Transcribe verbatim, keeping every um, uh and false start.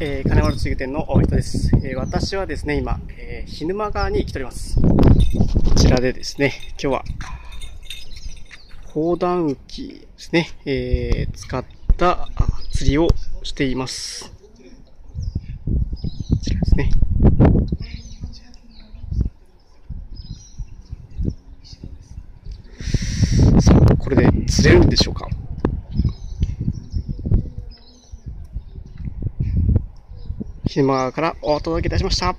えー、金丸釣具店の人です、えー。私はですね、今、えー、日沼川に来ております。こちらでですね、今日は、砲弾浮きですね、えー、使った釣りをしています。こちらですね。さあ、これで釣れるんでしょうか。日沼川からお届けいたしました。